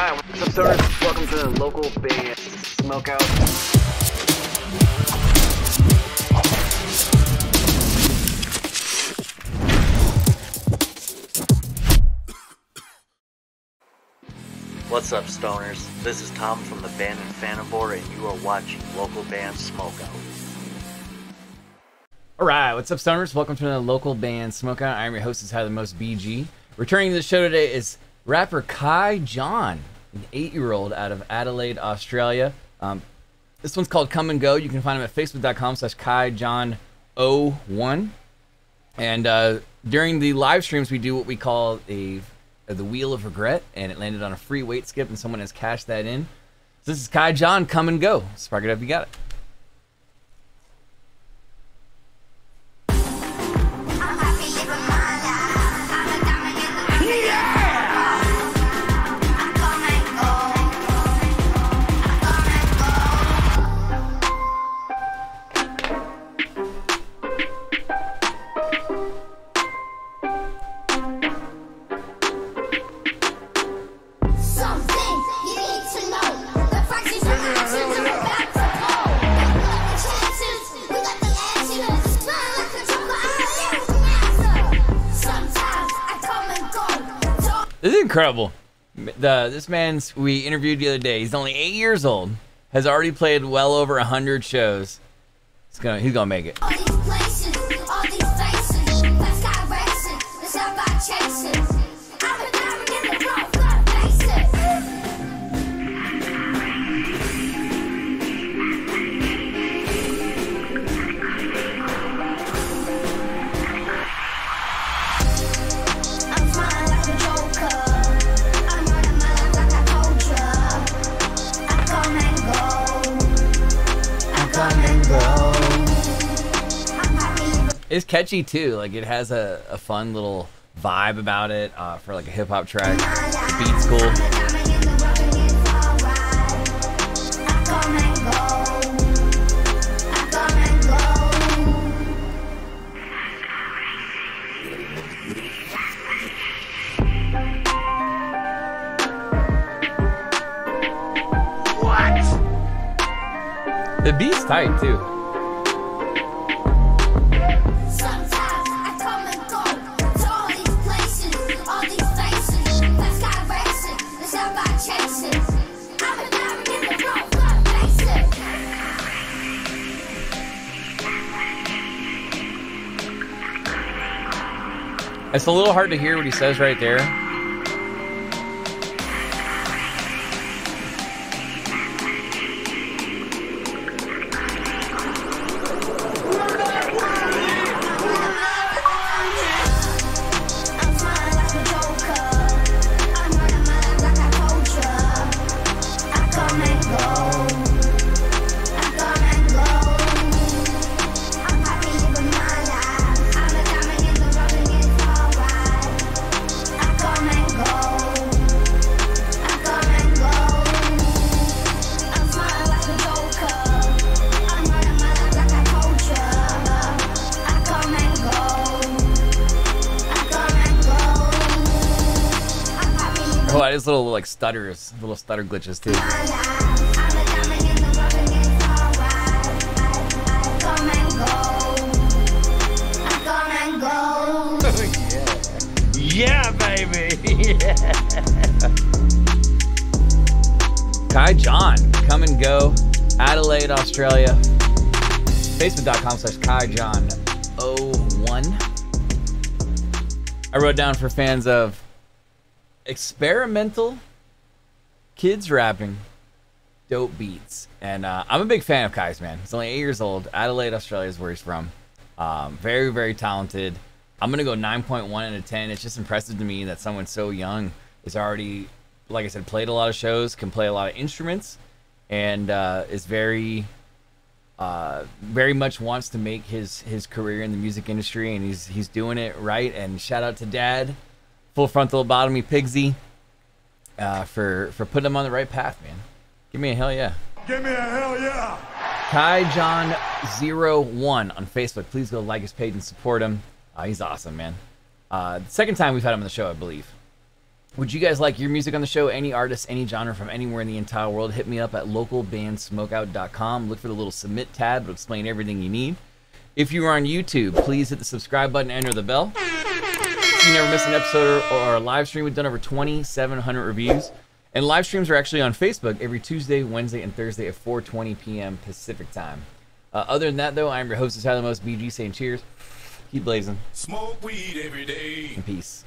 Hi, what's up, sirs? Welcome to the Local Band Smokeout. What's up, stoners? This is Tom from the band Infanobar, and you are watching Local Band Smokeout. Alright, what's up, stoners? Welcome to another Local Band Smokeout. I'm your host, Heather Most BG. Returning to the show today is rapper Kye John, an 8-year-old out of Adelaide, Australia. This one's called Come N Go. You can find him at facebook.com/KyeJohn01. And during the live streams, we do what we call the Wheel of Regret, and it landed on a free weight skip, and someone has cashed that in. So this is Kye John, Come N Go. Spark it up, you got it. This is incredible. This man we interviewed the other day, he's only 8 years old, has already played well over 100 shows. He's gonna make it. All these places, all these faces, that's got racing, that's how I chase it. I'm a diamond in the rough, got faces. I'm fine. It's catchy too, like it has a fun little vibe about it for like a hip hop track. The beat's cool. What? The beat's tight too. It's a little hard to hear what he says right there. Oh, I just little stutter glitches too. Yeah, baby. Yeah. Kye John, Come N Go, Adelaide, Australia. Facebook.com/KyeJohn01. I wrote down for fans of experimental kids rapping dope beats, and I'm a big fan of Kye's, man. He's only 8 years old. Adelaide, Australia is where he's from. Very, very talented. I'm gonna go 9.1 out of 10. It's just impressive to me that someone so young is already, like I said, played a lot of shows, can play a lot of instruments, and is very much wants to make his career in the music industry, and he's doing it right. And shout out to Dad, Full Frontal Lobotomy Pigsy, for putting him on the right path, man. Give me a hell yeah. Give me a hell yeah. Kye John 01 on Facebook. Please go like his page and support him. He's awesome, man. Second time we've had him on the show, I believe. Would you guys like your music on the show? Any artist, any genre from anywhere in the entire world, hit me up at localbandsmokeout.com. Look for the little submit tab. It'll explain everything you need. If you are on YouTube, please hit the subscribe button, enter the bell. So you never miss an episode or a live stream. We've done over 2,700 reviews. And live streams are actually on Facebook every Tuesday, Wednesday, and Thursday at 4:20 p.m. Pacific time. Other than that, though, I'm your host, Tyler Most BG, saying cheers. Keep blazing. Smoke weed every day. And peace.